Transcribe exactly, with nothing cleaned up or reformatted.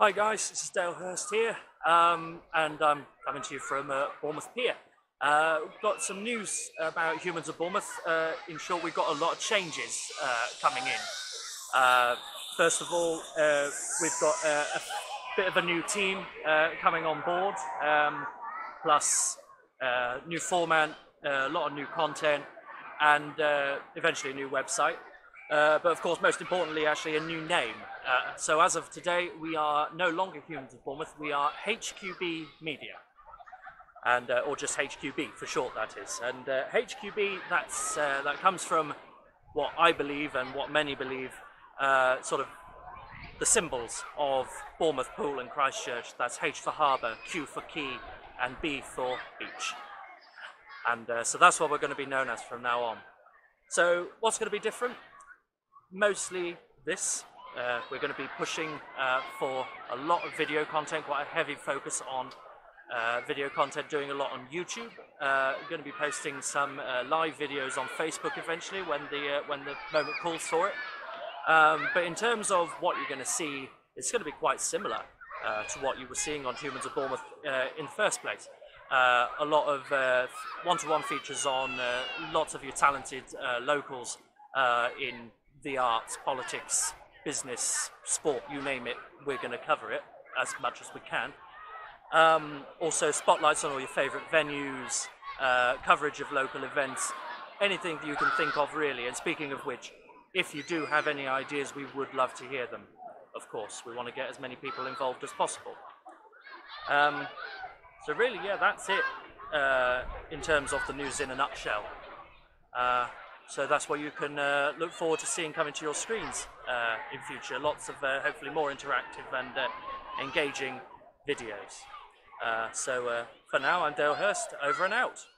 Hi guys, this is Dale Hurst here, um, and I'm coming to you from uh, Bournemouth Pier. Uh, we've got some news about Humans of Bournemouth. Uh, in short, we've got a lot of changes uh, coming in. Uh, first of all, uh, we've got uh, a bit of a new team uh, coming on board, um, plus uh, new format, uh, a lot of new content, and uh, eventually a new website. Uh, but of course, most importantly, actually a new name. Uh, so as of today, we are no longer Humans of Bournemouth, we are H Q B Media, and uh, or just H Q B for short, that is. And uh, H Q B, that's, uh, that comes from what I believe and what many believe, uh, sort of the symbols of Bournemouth, Poole and Christchurch. That's H for harbour, Q for key, and B for beach. And uh, so that's what we're going to be known as from now on. So what's going to be different? Mostly this. Uh, we're going to be pushing uh, for a lot of video content, quite a heavy focus on uh, video content, doing a lot on YouTube. Uh, we're going to be posting some uh, live videos on Facebook eventually when the, uh, when the moment calls for it. Um, but in terms of what you're going to see, it's going to be quite similar uh, to what you were seeing on Humans of Bournemouth uh, in the first place. Uh, a lot of uh, one-to-one features on uh, lots of your talented uh, locals uh, in the arts, politics, business, sport, you name it, we're going to cover it as much as we can. Um, also spotlights on all your favourite venues, uh, coverage of local events, anything that you can think of really. And speaking of which, if you do have any ideas, we would love to hear them, of course. We want to get as many people involved as possible. Um, so really, yeah, that's it uh, in terms of the news in a nutshell. Uh, So that's what you can uh, look forward to seeing coming to your screens uh, in future. Lots of uh, hopefully more interactive and uh, engaging videos. Uh, so uh, for now, I'm Dale Hurst, over and out.